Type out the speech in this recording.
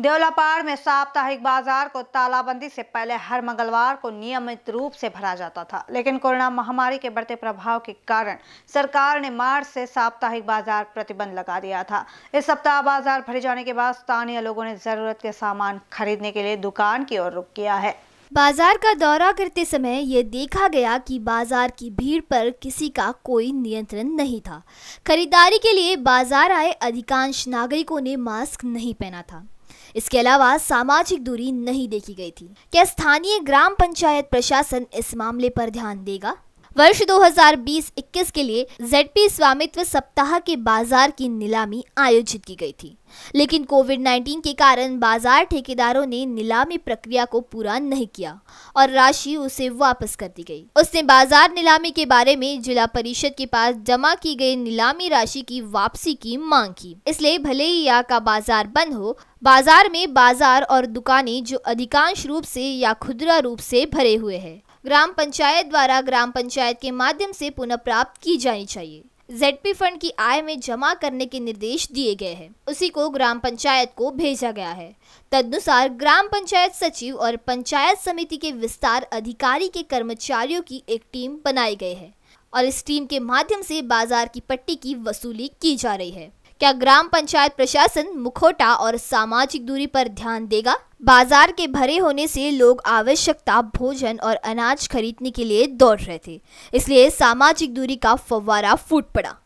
देवलापार में साप्ताहिक बाजार को तालाबंदी से पहले हर मंगलवार को नियमित रूप से भरा जाता था, लेकिन कोरोना महामारी के बढ़ते प्रभाव के कारण सरकार ने मार्च से साप्ताहिक बाजार प्रतिबंध लगा दिया था। इस सप्ताह बाजार भरे जाने के बाद स्थानीय लोगों ने जरूरत के सामान खरीदने के लिए दुकान की ओर रुख किया है। बाजार का दौरा करते समय ये देखा गया कि बाजार की भीड़ पर किसी का कोई नियंत्रण नहीं था। खरीदारी के लिए बाजार आए अधिकांश नागरिकों ने मास्क नहीं पहना था। इसके अलावा सामाजिक दूरी नहीं देखी गई थी। क्या स्थानीय ग्राम पंचायत प्रशासन इस मामले पर ध्यान देगा? वर्ष 2020-21 के लिए ZP स्वामित्व सप्ताह के बाजार की नीलामी आयोजित की गई थी, लेकिन कोविड-19 के कारण बाजार ठेकेदारों ने नीलामी प्रक्रिया को पूरा नहीं किया और राशि उसे वापस कर दी गई। उसने बाजार नीलामी के बारे में जिला परिषद के पास जमा की गई नीलामी राशि की वापसी की मांग की। इसलिए भले ही यहाँ का बाजार बंद हो, बाजार में बाजार और दुकानें जो अधिकांश रूप से या खुदरा रूप से भरे हुए है, ग्राम पंचायत द्वारा ग्राम पंचायत के माध्यम से पुनः प्राप्त की जानी चाहिए। ZP फंड की आय में जमा करने के निर्देश दिए गए हैं, उसी को ग्राम पंचायत को भेजा गया है। तदनुसार ग्राम पंचायत सचिव और पंचायत समिति के विस्तार अधिकारी के कर्मचारियों की एक टीम बनाई गई है और इस टीम के माध्यम से बाजार की पट्टी की वसूली की जा रही है। क्या ग्राम पंचायत प्रशासन मुखौटा और सामाजिक दूरी पर ध्यान देगा? बाजार के भरे होने से लोग आवश्यकता, भोजन और अनाज खरीदने के लिए दौड़ रहे थे, इसलिए सामाजिक दूरी का फव्वारा फूट पड़ा।